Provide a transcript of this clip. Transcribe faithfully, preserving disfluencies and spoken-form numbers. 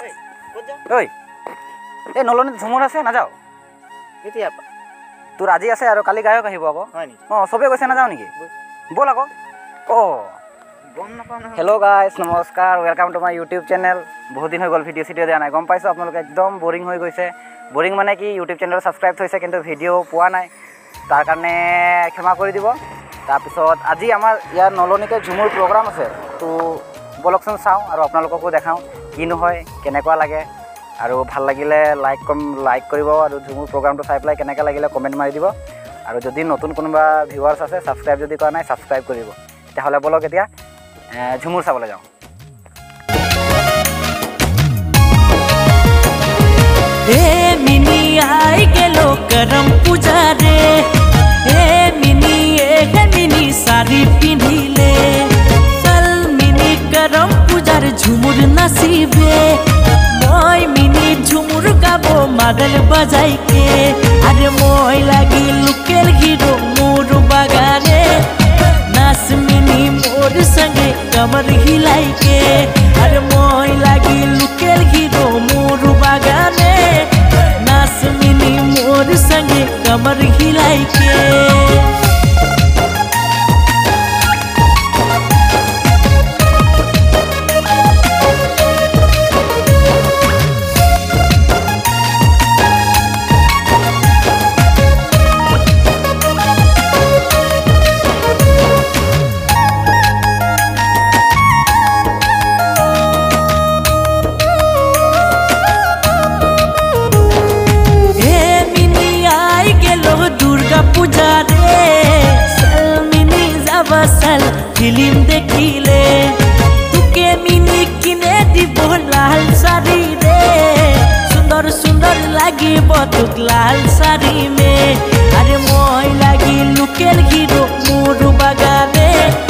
ঐ এই নলনীত ঝুমুৰ আছে নাযাও কেতিয়া তোৰ আজি আছে আৰু কালি গায়ক আহিব আকৌ হয় নি অ সবে কৈছে নাযাও নেকি বল আকৌ অ গম নাপাও না হেল্ল' গাইস নমস্কাৰ welcome to my YouTube channel বহুত দিন হৈ গল ভিডিও ভিডিও দিয়া নাই গম পাইছো আপোনালোক একদম বোৰিং হৈ গৈছে বোৰিং মানে কি ইউটিউব চেনেল সাবস্ক্রাইব হৈছে কিন্তু ভিডিও পোৱা নাই তাৰ কাৰণে ক্ষমা কৰি দিব তাৰপিছত আজি আমাৰ ইয়াৰ নলনীতে ঝুমুৰ প্ৰগ্ৰাম আছে তো বলকচোন চাও আৰু আপোনালোককো দেখাও কিনো হয় কেনেকুৱা লাগে আৰু ভাল লাগিলে লাইক কম লাইক কৰিব আৰু ঝুমুৰ প্ৰগ্ৰামটো চাই পেলাই কেনেকা লাগিলে কমেন্ট মাৰি দিব আৰু যদি নতুন কোনোবা ভিউয়ার্স আছে সাবস্ক্রাইব যদি কৰা নাই সাবস্ক্রাইব কৰিব তেতিয়াহলে বলক এতিয়া ঝুমুৰ চাবলৈ যাও হে মিনি আই গেলো কৰম পূজা ৰে হে মিনি এ মিনি শাড়ী পিন্ধিলে চল মিনি কৰম পূজাৰ ঝুমুৰ নাচিবে মই মিনি ঝুমুৰ গাব মাদল বাজাই কে আরে মই লাগি লোকেল হিরো মোর বাগানে নাচ মিনি মোর সঙ্গে কমর হিলাই কে আরে মই লাগি লোকেল হিরো মোর বাগানে নাচ মিনি মোর সঙ্গে কমর হিলাই কে Film dekhile tuke mini kine dibo lal sari re sundar sundar lagibo tuk lal sari me are moi lagi lukel hero mor bagane